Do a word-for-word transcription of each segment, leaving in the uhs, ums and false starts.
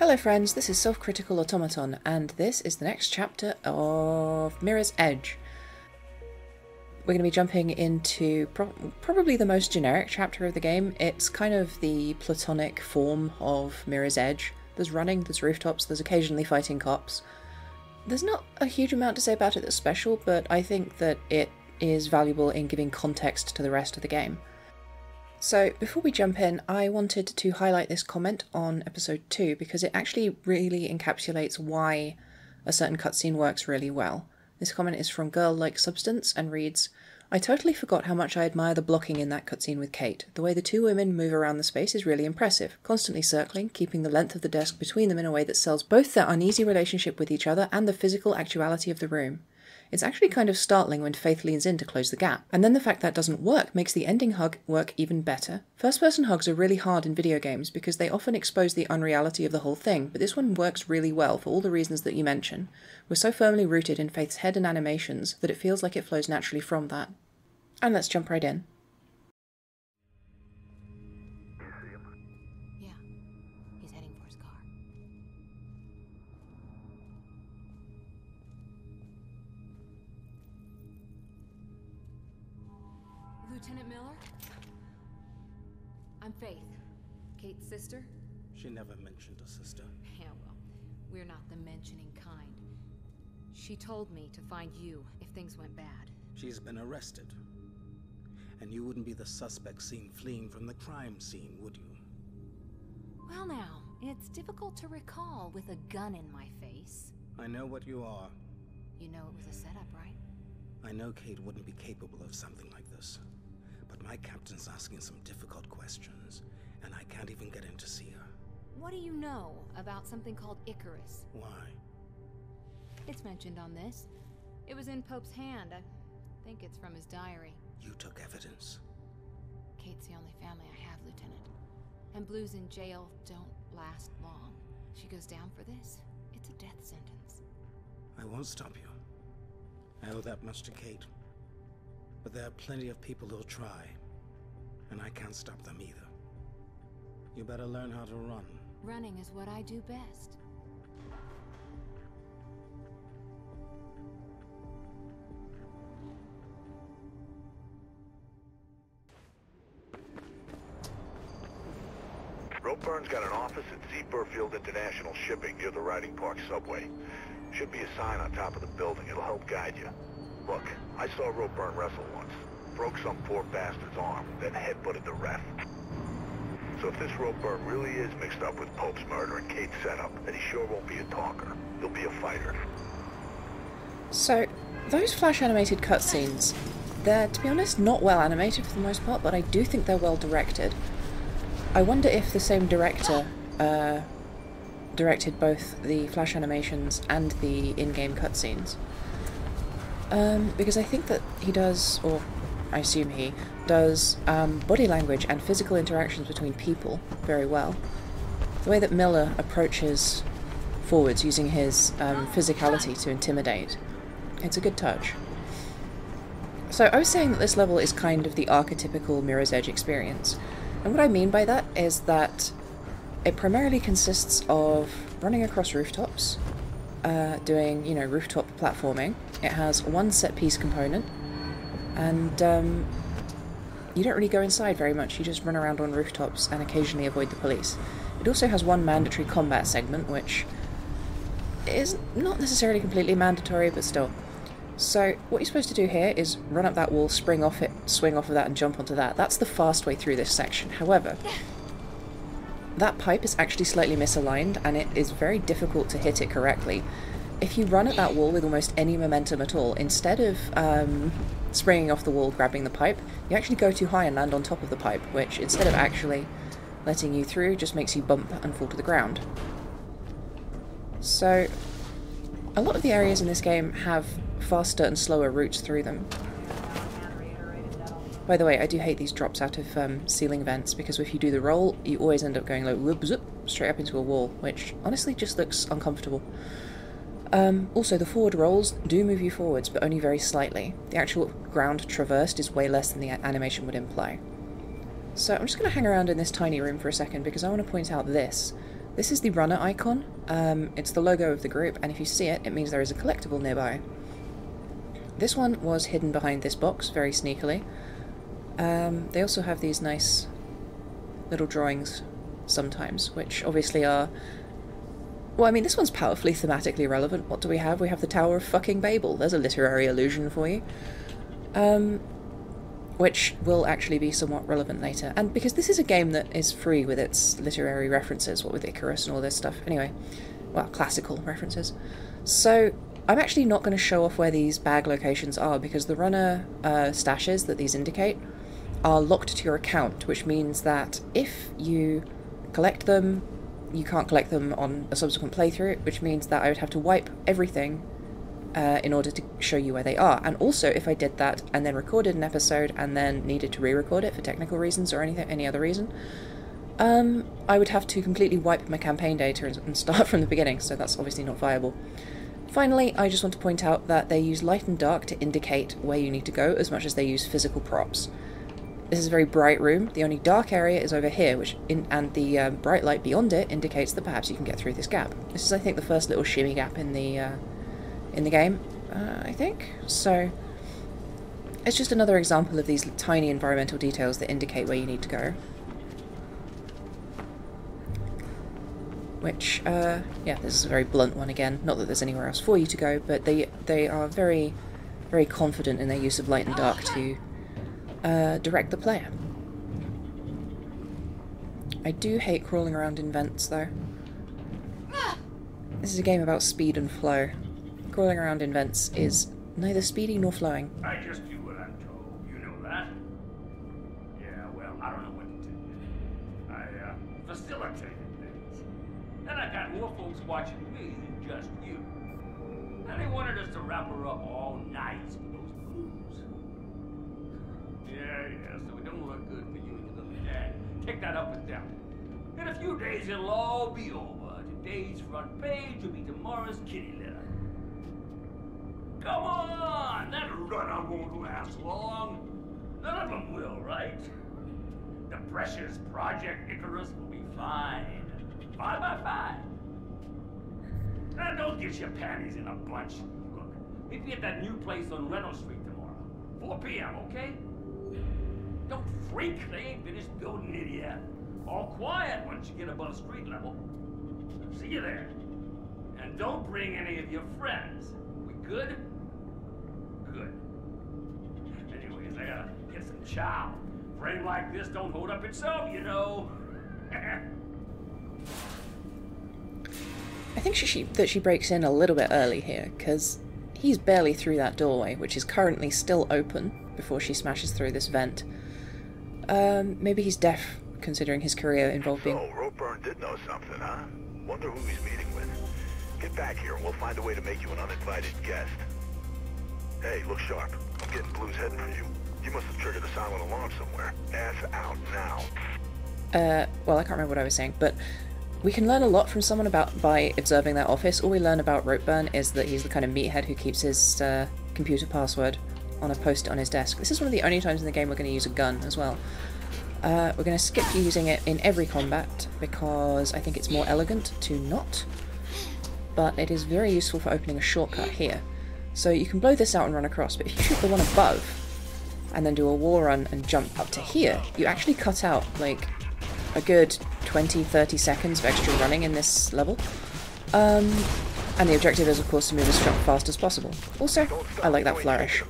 Hello friends, this is Self-Critical Automaton, and this is the next chapter of Mirror's Edge. We're going to be jumping into pro probably the most generic chapter of the game. It's kind of the platonic form of Mirror's Edge. There's running, there's rooftops, there's occasionally fighting cops. There's not a huge amount to say about it that's special, but I think that it is valuable in giving context to the rest of the game. So before we jump in, I wanted to highlight this comment on episode two because it actually really encapsulates why a certain cutscene works really well. This comment is from Girl Like Substance and reads, "I totally forgot how much I admire the blocking in that cutscene with Kate. The way the two women move around the space is really impressive, constantly circling, keeping the length of the desk between them in a way that sells both their uneasy relationship with each other and the physical actuality of the room. It's actually kind of startling when Faith leans in to close the gap. And then the fact that doesn't work makes the ending hug work even better. First-person hugs are really hard in video games because they often expose the unreality of the whole thing, but this one works really well for all the reasons that you mention. We're so firmly rooted in Faith's head and animations that it feels like it flows naturally from that." And let's jump right in. Do you see him? Yeah. He's heading for his car. Lieutenant Miller? I'm Faith. Kate's sister? She never mentioned a sister. Yeah, well, we're not the mentioning kind. She told me to find you if things went bad. She's been arrested. And you wouldn't be the suspect seen fleeing from the crime scene, would you? Well now, it's difficult to recall with a gun in my face. I know what you are. You know it was a setup, right? I know Kate wouldn't be capable of something like this. But my captain's asking some difficult questions, and I can't even get in to see her. What do you know about something called Icarus? Why? It's mentioned on this. It was in Pope's hand. I think it's from his diary. You took evidence? Kate's the only family I have, Lieutenant. And blues in jail don't last long. She goes down for this. It's a death sentence. I won't stop you. I owe that much to Kate. But there are plenty of people who'll try, and I can't stop them either. You better learn how to run. Running is what I do best. Ropeburn's got an office at Z. Burfield International Shipping near the Riding Park subway. Should be a sign on top of the building. It'll help guide you. Look, I saw Ropeburn wrestle once. Broke some poor bastard's arm, then headbutted the ref. So if this Ropeburn really is mixed up with Pope's murder and Kate's setup, then he sure won't be a talker. He'll be a fighter. So, those flash animated cutscenes, they're, to be honest, not well animated for the most part, but I do think they're well directed. I wonder if the same director uh, directed both the flash animations and the in-game cutscenes. Um, because I think that he does, or I assume he, does um, body language and physical interactions between people very well. The way that Miller approaches forwards using his um, physicality to intimidate, it's a good touch. So I was saying that this level is kind of the archetypical Mirror's Edge experience, and what I mean by that is that it primarily consists of running across rooftops, Uh, doing, you know, rooftop platforming. It has one set-piece component, and um, you don't really go inside very much, you just run around on rooftops and occasionally avoid the police. It also has one mandatory combat segment, which is not necessarily completely mandatory, but still. So what you're supposed to do here is run up that wall, spring off it, swing off of that, and jump onto that. That's the fast way through this section. However, that pipe is actually slightly misaligned, and it is very difficult to hit it correctly. If you run at that wall with almost any momentum at all, instead of um, springing off the wall, grabbing the pipe, you actually go too high and land on top of the pipe, which, instead of actually letting you through, just makes you bump and fall to the ground. So, a lot of the areas in this game have faster and slower routes through them. By the way, I do hate these drops out of um, ceiling vents, because if you do the roll, you always end up going like whoop, zoop, straight up into a wall, which honestly just looks uncomfortable. Um, also, the forward rolls do move you forwards, but only very slightly. The actual ground traversed is way less than the animation would imply. So I'm just going to hang around in this tiny room for a second, because I want to point out this. This is the runner icon. Um, it's the logo of the group, and if you see it, it means there is a collectible nearby. This one was hidden behind this box very sneakily. Um, they also have these nice little drawings sometimes, which obviously are... Well, I mean, this one's powerfully thematically relevant. What do we have? We have the Tower of fucking Babel. There's a literary allusion for you. Um, which will actually be somewhat relevant later. And because this is a game that is free with its literary references, what with Icarus and all this stuff. Anyway, well, classical references. So I'm actually not going to show off where these bag locations are, because the runner uh, stashes that these indicate are locked to your account, which means that if you collect them, you can't collect them on a subsequent playthrough, which means that I would have to wipe everything uh, in order to show you where they are. And also, if I did that and then recorded an episode and then needed to re-record it for technical reasons or anything, any other reason, um, I would have to completely wipe my campaign data and start from the beginning, so that's obviously not viable. Finally, I just want to point out that they use light and dark to indicate where you need to go as much as they use physical props. This is a very bright room. The only dark area is over here, which, in, and the um, bright light beyond it indicates that perhaps you can get through this gap. This is, I think, the first little shimmy gap in the uh, in the game, uh, I think. So it's just another example of these tiny environmental details that indicate where you need to go. Which, uh, yeah, this is a very blunt one again. Not that there's anywhere else for you to go, but they they are very, very confident in their use of light and dark to Uh, direct the player. I do hate crawling around in vents, though. This is a game about speed and flow. Crawling around in vents is neither speedy nor flowing. I just do what I'm told, you know that? Yeah, well, I don't know what to do. I, uh, facilitated things. Then I got more folks watching me than just you. And they wanted us to wrap her up all night with those clues. Yeah, yeah, so it don't look good for you and your little dad. Take that up with them. In a few days, it'll all be over. Today's front page will be tomorrow's kitty litter. Come on! That runner won't last long. None of them will, right? The precious Project Icarus will be fine. Five by five. Now, don't get your panties in a bunch. Look, meet me at that new place on Reynolds Street tomorrow. four p m, okay? Don't freak, they ain't finished building it yet. All quiet once you get above street level. See you there. And don't bring any of your friends. We good? Good. Anyways, I gotta get some chow. Frame like this don't hold up itself, you know. I think she, she, that she breaks in a little bit early here, because he's barely through that doorway, which is currently still open before she smashes through this vent. Um, maybe he's deaf, considering his career involved being... Oh, so, Ropeburn did know something, huh? Wonder who he's meeting with. Get back here and we'll find a way to make you an uninvited guest. Hey, look sharp. I'm getting blues heading for you. You must have triggered a silent alarm somewhere. Ass out now. Uh, well, I can't remember what I was saying, but we can learn a lot from someone about by observing their office. All we learn about Ropeburn is that he's the kind of meathead who keeps his uh, computer password on a post on his desk. This is one of the only times in the game we're going to use a gun as well. Uh, we're going to skip using it in every combat because I think it's more elegant to not, but it is very useful for opening a shortcut here. So you can blow this out and run across, but if you shoot the one above and then do a wall run and jump up to here, you actually cut out like a good twenty to thirty seconds of extra running in this level. Um, and the objective is of course to move as fast as possible. Also, I like that flourish.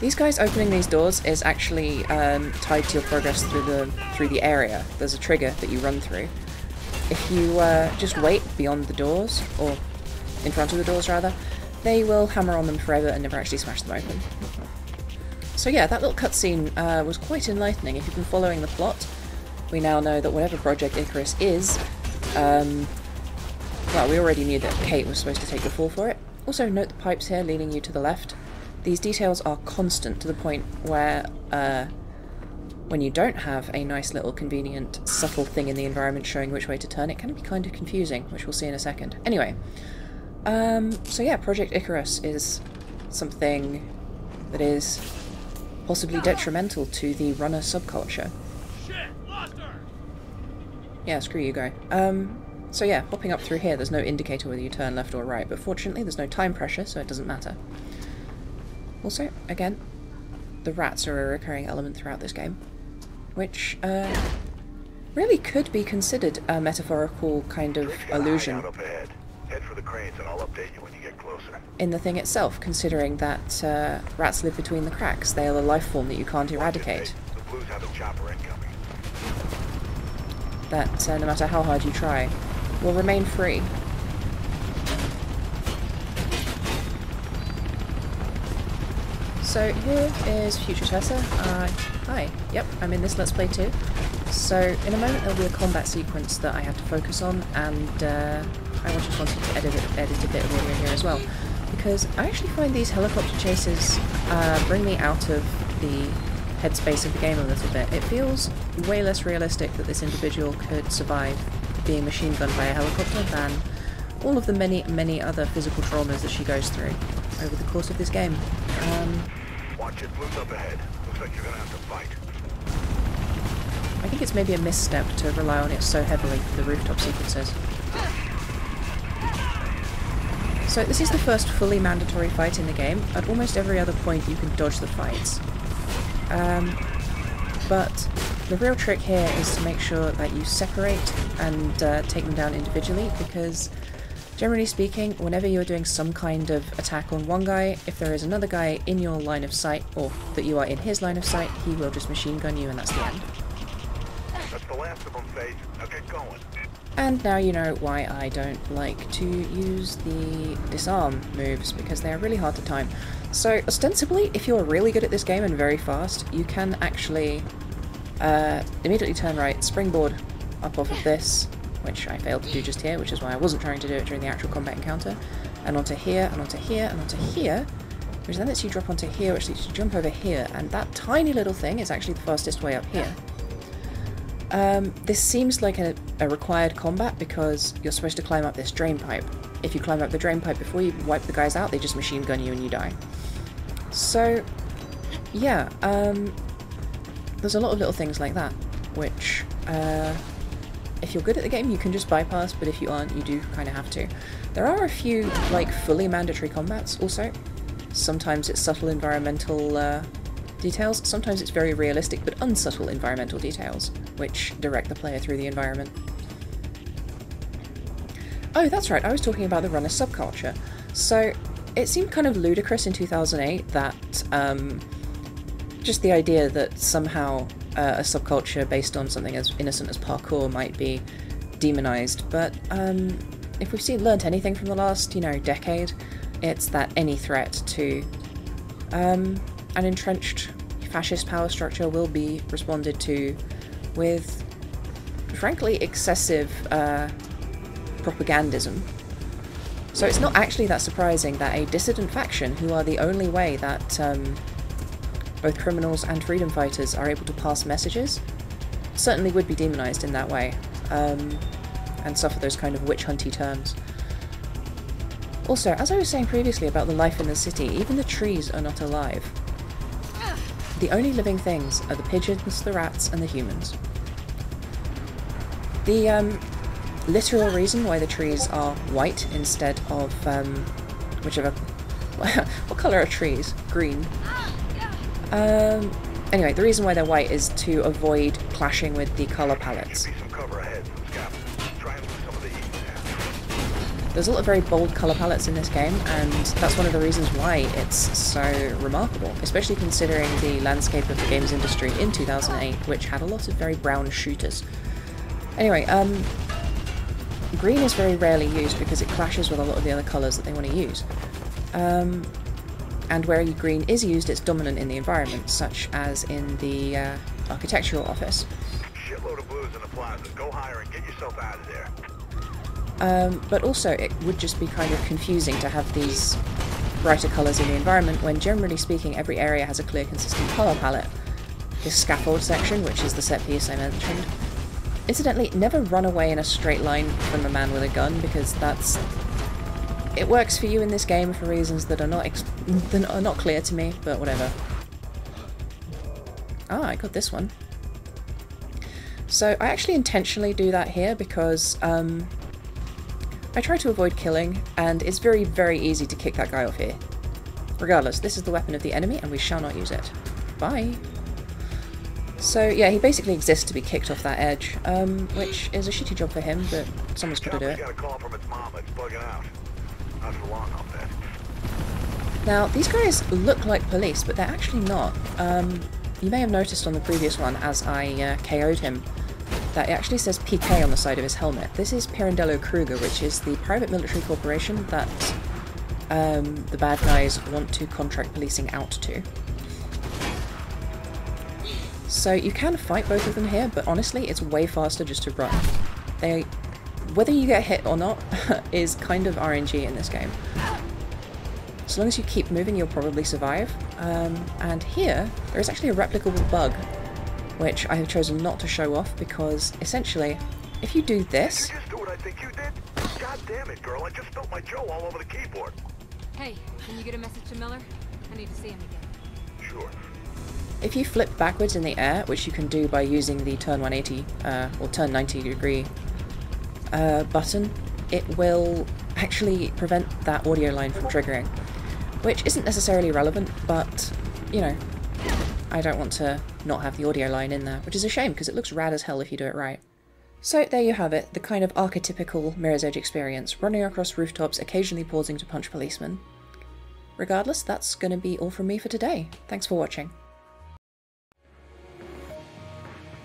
These guys opening these doors is actually um, tied to your progress through the through the area. There's a trigger that you run through. If you uh, just wait beyond the doors, or in front of the doors rather, they will hammer on them forever and never actually smash them open. So yeah, that little cutscene uh, was quite enlightening. If you've been following the plot, we now know that whatever Project Icarus is, um, well, we already knew that Kate was supposed to take the fall for it. Also, note the pipes here leading you to the left. These details are constant to the point where uh, when you don't have a nice little convenient subtle thing in the environment showing which way to turn, it can be kind of confusing, which we'll see in a second. Anyway, um, so yeah, Project Icarus is something that is possibly detrimental to the runner subculture. Shit, lost her. Yeah, screw you, guy. Um, so yeah, hopping up through here, there's no indicator whether you turn left or right, but fortunately there's no time pressure, so it doesn't matter. Also, again, the rats are a recurring element throughout this game, which uh, really could be considered a metaphorical kind of illusion. Head for the cranes and I'll update you when you get closer. In the thing itself, considering that uh, rats live between the cracks. They are the life form that you can't eradicate. The blues have a chopper incoming. That, uh, no matter how hard you try, will remain free. So here is Future Tessa. Uh, hi. Yep, I'm in this Let's Play too. So in a moment there'll be a combat sequence that I have to focus on, and uh, I just wanted to edit, it, edit a bit of audio here as well, because I actually find these helicopter chases uh, bring me out of the headspace of the game a little bit. It feels way less realistic that this individual could survive being machine gunned by a helicopter than all of the many, many other physical traumas that she goes through over the course of this game. Um, Watch it, blues up ahead. Looks like you're gonna have to fight. I think it's maybe a misstep to rely on it so heavily for the rooftop sequences. So this is the first fully mandatory fight in the game. At almost every other point you can dodge the fights. Um, but the real trick here is to make sure that you separate and uh, take them down individually, because generally speaking, whenever you're doing some kind of attack on one guy, if there is another guy in your line of sight, or that you are in his line of sight, he will just machine gun you and that's the end. That's the last of them, Faith. Now get going. And now you know why I don't like to use the disarm moves, because they are really hard to time. So ostensibly, if you're really good at this game and very fast, you can actually uh, immediately turn right, springboard up off of this, which I failed to do just here, which is why I wasn't trying to do it during the actual combat encounter, and onto here, and onto here, and onto here, which then lets you drop onto here, which lets you jump over here, and that tiny little thing is actually the fastest way up here. Um, this seems like a, a required combat because you're supposed to climb up this drain pipe. If you climb up the drain pipe before you wipe the guys out, they just machine gun you and you die. So, yeah, um, there's a lot of little things like that, which, uh, if you're good at the game, you can just bypass, but if you aren't, you do kind of have to. There are a few, like, fully mandatory combats also. Sometimes it's subtle environmental, uh, details, sometimes it's very realistic but unsubtle environmental details, which direct the player through the environment. Oh, that's right, I was talking about the runner subculture. So, it seemed kind of ludicrous in two thousand eight that, um, just the idea that somehow uh, a subculture based on something as innocent as parkour might be demonized, but um, if we've seen learnt anything from the last, you know, decade, it's that any threat to um, an entrenched fascist power structure will be responded to with, frankly, excessive uh, propagandism. So it's not actually that surprising that a dissident faction, who are the only way that um, both criminals and freedom fighters are able to pass messages, certainly would be demonized in that way, um, and suffer those kind of witch-hunty terms. Also, as I was saying previously about the life in the city, even the trees are not alive. The only living things are the pigeons, the rats, and the humans. The um, literal reason why the trees are white instead of um, whichever... what colour are trees? Green. Um, anyway, the reason why they're white is to avoid clashing with the colour palettes. There's a lot of very bold colour palettes in this game, and that's one of the reasons why it's so remarkable, especially considering the landscape of the games industry in two thousand eight, which had a lot of very brown shooters. Anyway, um, green is very rarely used because it clashes with a lot of the other colours that they want to use. Um, and where green is used, it's dominant in the environment, such as in the uh, architectural office. Shitload of blues in the plaza. Go higher and get yourself out of there. Um, but also, it would just be kind of confusing to have these brighter colours in the environment when, generally speaking, every area has a clear, consistent colour palette. This scaffold section, which is the set piece I mentioned. Incidentally, never run away in a straight line from a man with a gun, because that's... it works for you in this game for reasons that are not, ex that are not clear to me, but whatever. Ah, I got this one. So I actually intentionally do that here because um, I try to avoid killing, and it's very, very easy to kick that guy off here. Regardless, this is the weapon of the enemy and we shall not use it. Bye! So yeah, he basically exists to be kicked off that edge, um, which is a shitty job for him, but someone's got to do it. Now, these guys look like police, but they're actually not. Um, you may have noticed on the previous one, as I uh, K O'd him, that it actually says P K on the side of his helmet. This is Pirandello Kruger, which is the private military corporation that um, the bad guys want to contract policing out to. So you can fight both of them here, but honestly it's way faster just to run. They, whether you get hit or not is kind of R N G in this game. As long as you keep moving you'll probably survive. Um, and here there is actually a replicable bug which I have chosen not to show off because essentially if you do this... Did you just do what I think you did? God damn it, girl, I just spilled my Joe all over the keyboard. Hey, can you get a message to Miller? I need to see him again. Sure. If you flip backwards in the air, which you can do by using the turn one eighty uh, or turn ninety degree uh, button, it will actually prevent that audio line from triggering, which isn't necessarily relevant, but you know, I don't want to not have the audio line in there, which is a shame because it looks rad as hell if you do it right. So there you have it, the kind of archetypical Mirror's Edge experience, running across rooftops, occasionally pausing to punch policemen. Regardless, that's going to be all from me for today. Thanks for watching.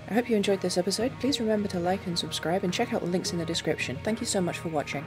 I hope you enjoyed this episode. Please remember to like and subscribe and check out the links in the description. Thank you so much for watching.